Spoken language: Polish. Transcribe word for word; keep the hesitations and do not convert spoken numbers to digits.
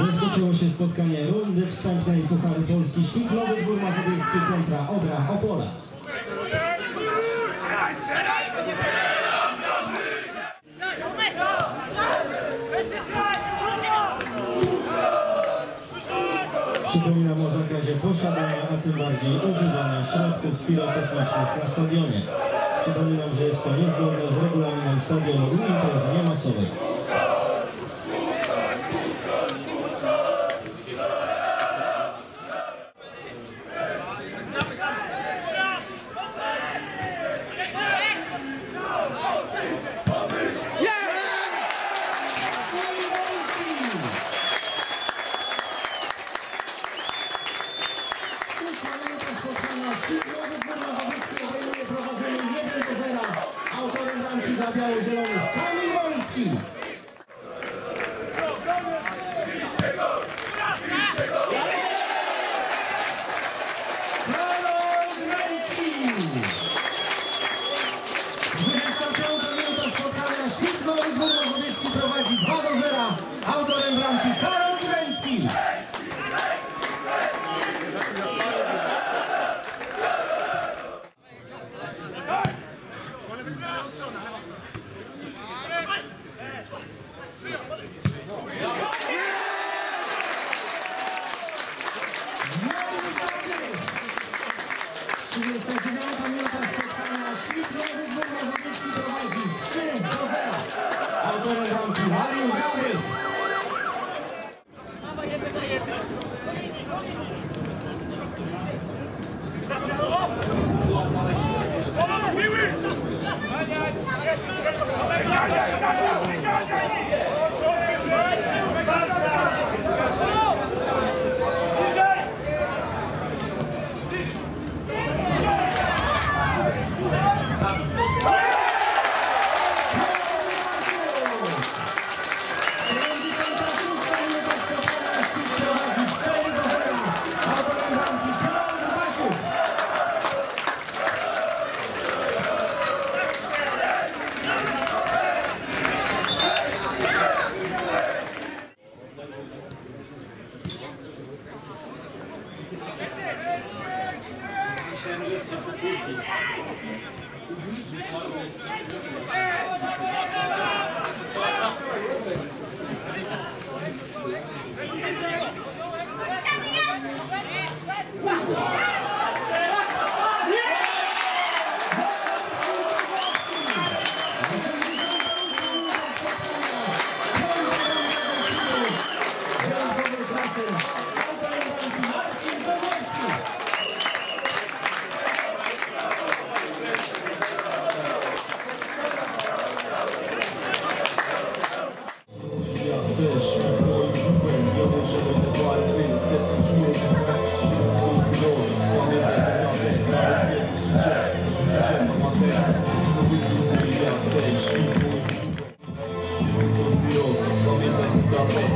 Rozpoczęło się spotkanie rundy wstępnej Pucharu Polski Świt Nowy Dwór Mazowiecki kontra Odra Opole. Przypominam o zakazie posiadania, a tym bardziej używania środków pirotechnicznych na stadionie. Przypominam, że jest to niezgodne z regulaminem stadionu i imprezy niemasowej. Biało-zielonych Kamil Wolski. Karol Męski. dwudziesta piąta minuta spotkania. Świt Nowy Dwór Mazowiecki prowadzi dwa do zera. Autorem bramki Karol Męski. trzydziesta dziewiąta minuta spotkania. Świt Nowy Dwór Mazowiecki prowadzi trzy do zera. Autorem bramki Mariusz Gabrych. Pamiętaj,